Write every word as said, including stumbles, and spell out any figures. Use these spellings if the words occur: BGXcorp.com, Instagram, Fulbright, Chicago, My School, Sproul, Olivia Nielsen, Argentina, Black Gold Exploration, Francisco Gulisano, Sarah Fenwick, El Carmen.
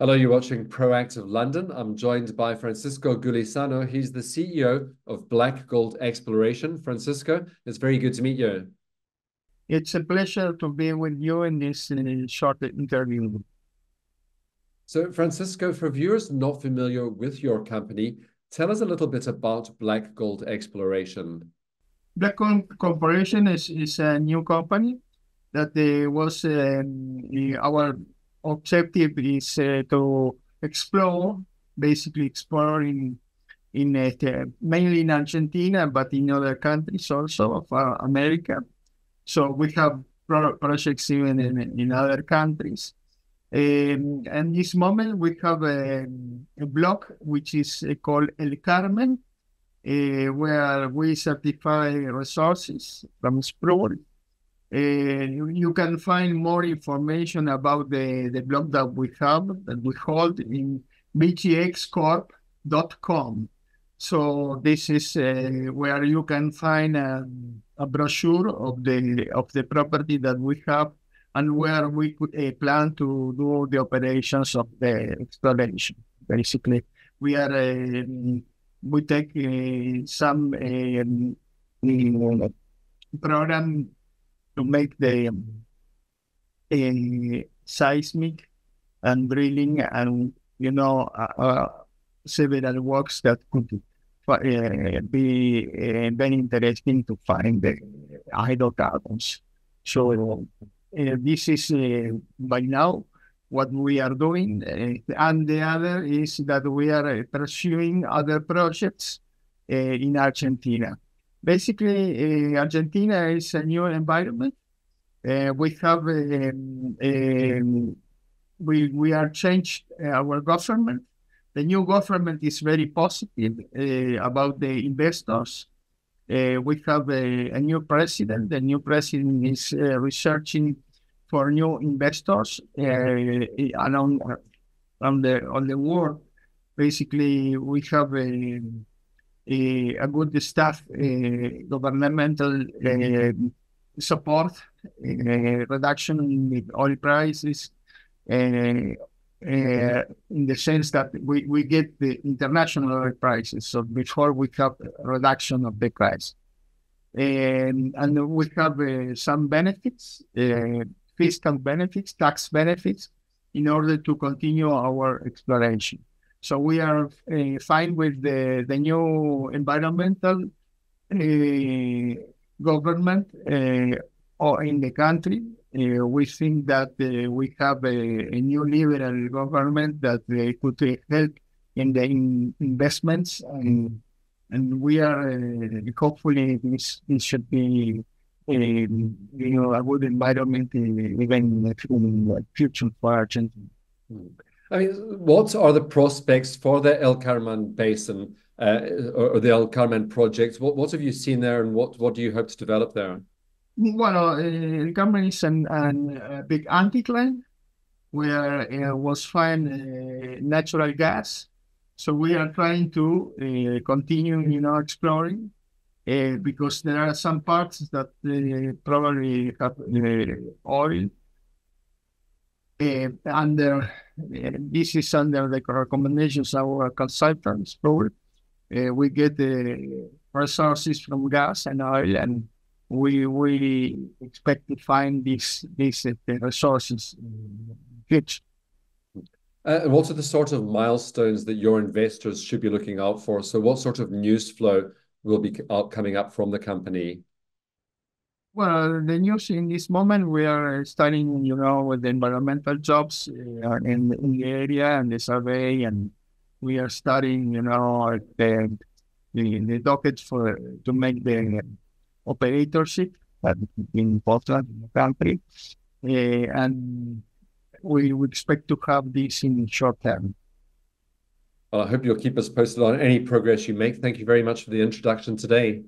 Hello, you're watching Proactive London. I'm joined by Francisco Gulisano. He's the C E O of Black Gold Exploration. Francisco, it's very good to meet you. It's a pleasure to be with you in this short interview. So, Francisco, for viewers not familiar with your company, tell us a little bit about Black Gold Exploration. Black Gold Corporation is, is a new company that uh, was um, our objective is uh, to explore, basically exploring in it, uh, mainly in Argentina, but in other countries also of uh, America. So we have pro projects even in, in other countries. Um, and this moment we have a, a block which is called El Carmen, uh, where we certify resources from Sproul. Uh, you, you can find more information about the, the blog that we have, that we hold in B G X corp dot com. So this is uh, where you can find a, a brochure of the, of the property that we have and where we could, uh, plan to do the operations of the exploration. Basically, we are uh, we take uh, some uh, program to make the um, uh, seismic and drilling and, you know, uh, uh, several works that could uh, be uh, very interesting to find the hydrocarbons. So uh, this is uh, by now what we are doing. Uh, and the other is that we are pursuing other projects uh, in Argentina. Basically, uh, Argentina is a new environment. Uh, we have um, um, we we are changed our government. The new government is very positive uh, about the investors. Uh, we have a, a new president. The new president is uh, researching for new investors uh, around on the on the world. Basically, we have a. Uh, a good staff, uh, governmental uh, support, uh, reduction in the oil prices, uh, uh, in the sense that we, we get the international oil prices. So before we have a reduction of the price. And, and we have uh, some benefits, uh, fiscal benefits, tax benefits, in order to continue our exploration. So we are uh, fine with the, the new environmental uh, government uh, or in the country. Uh, we think that uh, we have a, a new liberal government that uh, could help in the in investments. And, and we are uh, hopefully this, this should be uh, you know, a good environment uh, even in the future for Argentina. I mean, what are the prospects for the El Carmen Basin uh, or the El Carmen project? What, what have you seen there, and what, what do you hope to develop there? Well, uh, El Carmen is an, an, a big anticline where uh, was found uh, natural gas. So we are trying to uh, continue, you know, exploring uh, because there are some parts that uh, probably have uh, oil. Uh, under uh, this is under the recommendations of our consultants. Sproul, uh, we get the uh, resources from gas and oil, and we really expect to find these these uh, resources. Huge. Uh, and what are the sort of milestones that your investors should be looking out for? So, what sort of news flow will be coming up from the company? Well, the news in this moment, we are starting, you know, with the environmental jobs uh, in, in the area and the survey, and we are starting, you know, the the, the docket for to make the operatorship that in Portland, in the country, uh, and we would expect to have this in short term. Well, I hope you'll keep us posted on any progress you make. Thank you very much for the introduction today.